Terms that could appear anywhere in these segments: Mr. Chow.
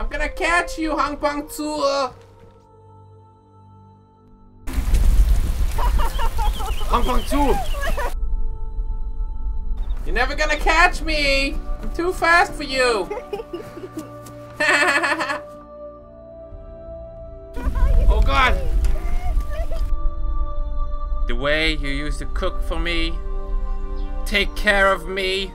I'm gonna catch you, Hang Bang Zur! Hang Bang Zur! You're never gonna catch me! I'm too fast for you! Oh god! The way you used to cook for me, take care of me,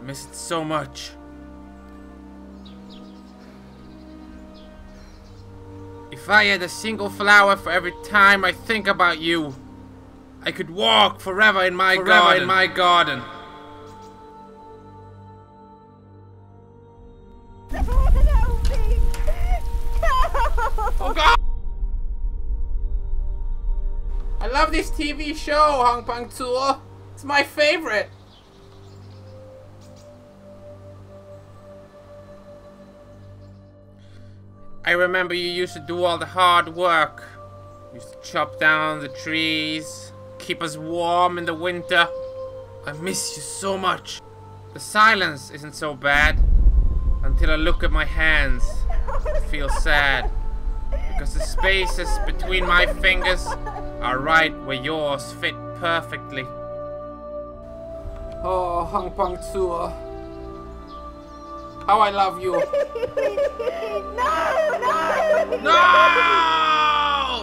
I miss it so much. If I had a single flower for every time I think about you, I could walk forever in my garden. Help me. No. Oh God! I love this TV show, Hang Bang Zur. It's my favorite. I remember you used to do all the hard work. You used to chop down the trees, keep us warm in the winter. I miss you so much. The silence isn't so bad until I look at my hands. I feel sad because the spaces between my fingers are right where yours fit perfectly. Oh, Hang Bang Zur. How I love you. No! No! No!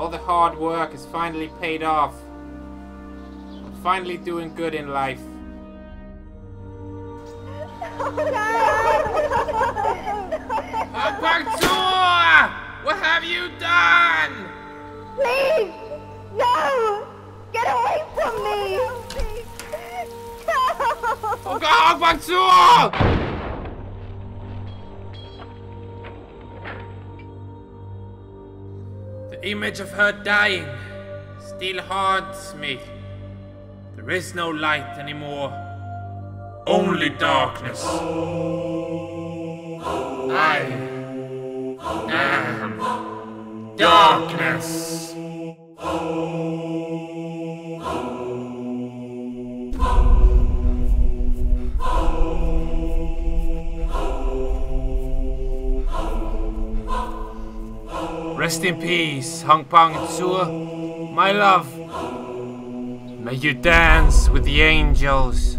All the hard work is finally paid off. I'm finally doing good in life. Hang Bang Zur! What have you done? Please! No! Get away from me! No! Oh God, Hang Bang Zur! The image of her dying still haunts me. There is no light anymore, only darkness. I am darkness. Rest in peace, Hang Bang Zur, my love. May you dance with the angels.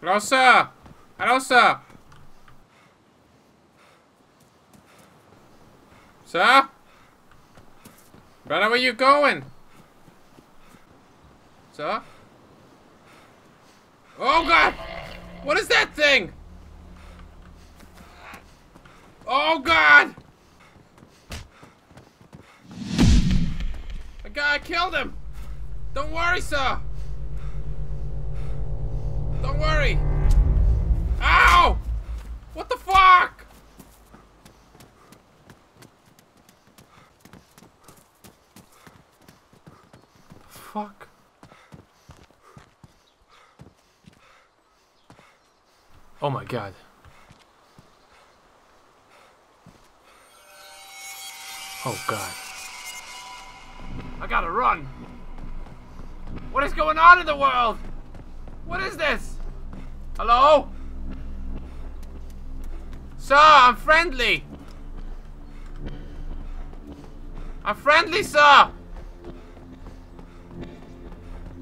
Hello, sir. Hello, sir. Sir? Brother, where you going? Sir? Oh god! What is that thing? Oh god! The guy killed him! Don't worry, sir! Don't worry! Ow! What the fuck? Fuck. Oh my god. Oh god. I gotta run. What is going on in the world? What is this? Hello? Sir, I'm friendly. I'm friendly, sir.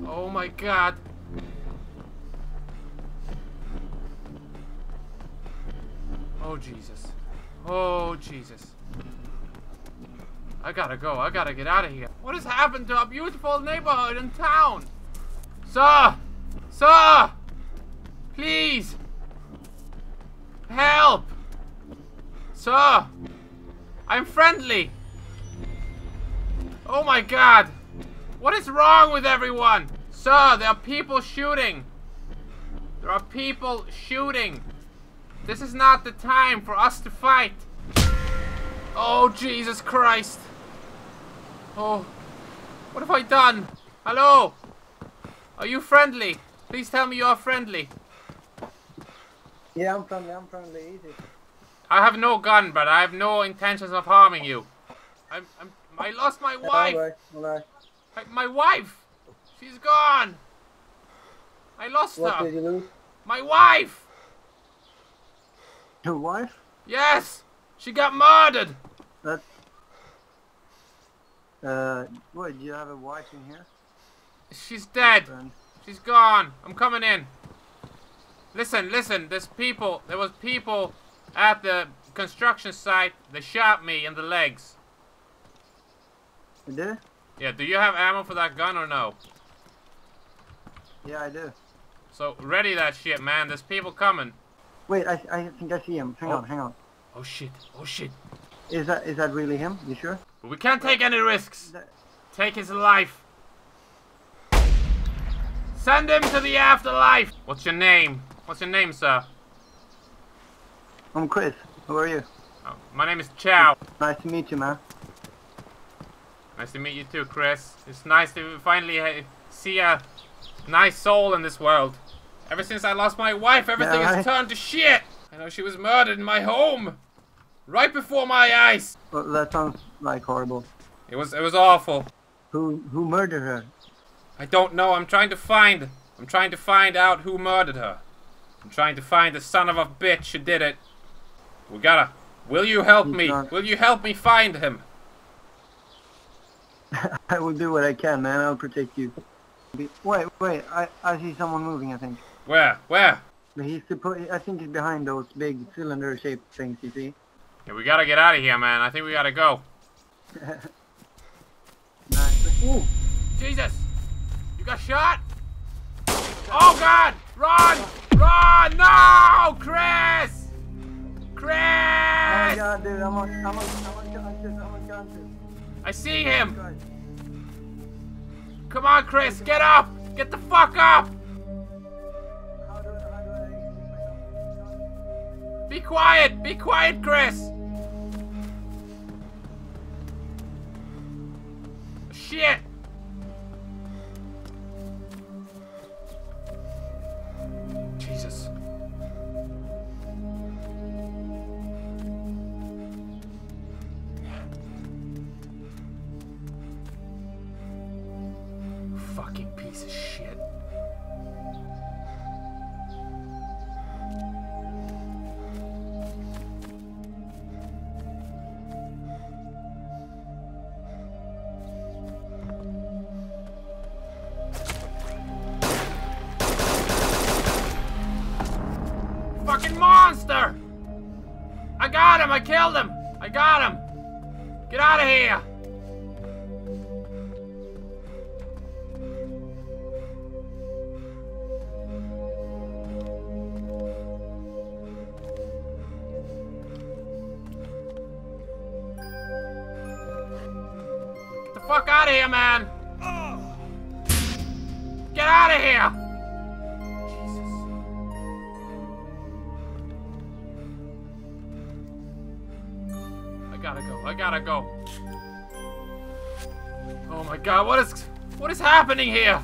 Oh my god. Oh Jesus. Oh Jesus. I gotta go. I gotta get out of here. What has happened to our beautiful neighborhood and town? Sir! Sir! Please! Help! Sir! I'm friendly! Oh my god! What is wrong with everyone? Sir, there are people shooting. There are people shooting. This is not the time for us to fight. Oh, Jesus Christ. Oh, what have I done? Hello? Are you friendly? Please tell me you are friendly. Yeah, I'm friendly, easy. I have no gun, but I have no intentions of harming you. I lost my wife. My wife! She's gone! I lost her! What did you lose? My wife! Your wife? Yes! She got murdered! That... What, do you have a wife in here? She's dead! She's gone! I'm coming in! Listen, listen, there's people, there was people at the construction site. They shot me in the legs. You did? Yeah, do you have ammo for that gun or no? Yeah, I do. So, ready that shit, man. There's people coming. Wait, I think I see him. Hang on, hang on. Oh shit, oh shit. Is that really him? You sure? We can't take any risks. Take his life. Send him to the afterlife. What's your name? What's your name, sir? I'm Chris. Who are you? Oh, my name is Chow. Nice to meet you, man. Nice to meet you too, Chris. It's nice to finally see a nice soul in this world. Ever since I lost my wife, everything has turned to shit. I know she was murdered in my home, right before my eyes. Well, that sounds like horrible. It was awful. Who murdered her? I don't know. I'm trying to find out who murdered her. I'm trying to find the son of a bitch who did it. Will you help me? Will you help me find him? I will do what I can, man. I'll protect you. Wait, I see someone moving, I think. Where? I think he's behind those big cylinder-shaped things, you see? Yeah, we gotta get out of here, man. I think we gotta go. Nice. Ooh. Jesus! You got shot? Oh, God! Run! Run! No! Chris! Chris! Oh, my God, dude. I'm on I see him! Come on, Chris, get up! Get the fuck up! Be quiet! Be quiet, Chris! Shit! Jesus. Fucking piece of shit. Fucking monster! I got him! I killed him! I got him! Get out of here! Fuck out of here, man! Get out of here! Jesus. I gotta go. Oh my God, what is happening here?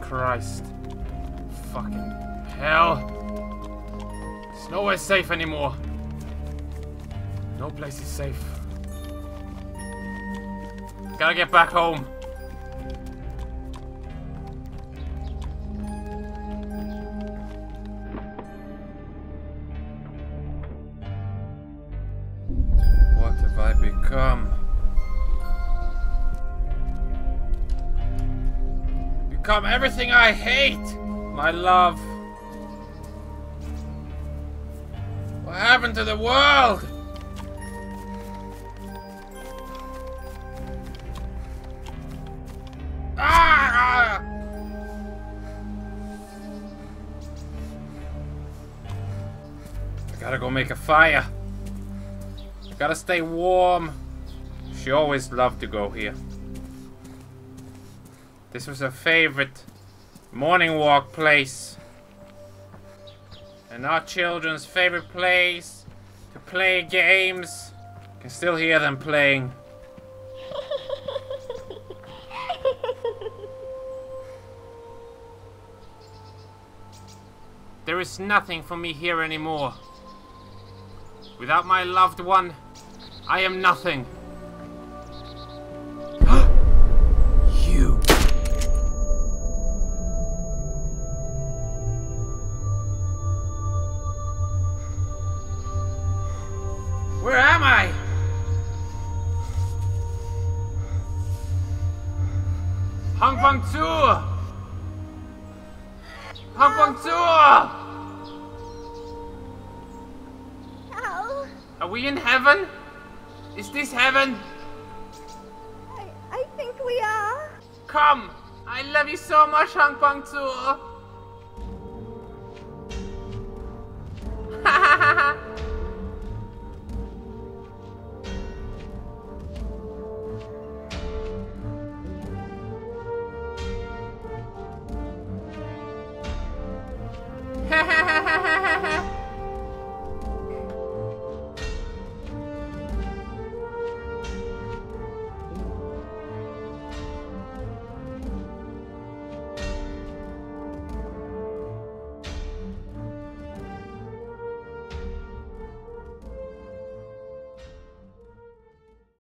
Christ. Fucking hell. It's nowhere safe anymore. No place is safe. Gotta get back home. What have I become? Become everything I hate, my love. What happened to the world? Ah! I gotta go make a fire. I gotta stay warm. She always loved to go here. This was her favorite morning walk place. And our children's favorite place to play games. Can still hear them playing. There is nothing for me here anymore. Without my loved one, I am nothing. Are we in heaven? Is this heaven? I think we are. Come! I love you so much, Hang Pang Tzu!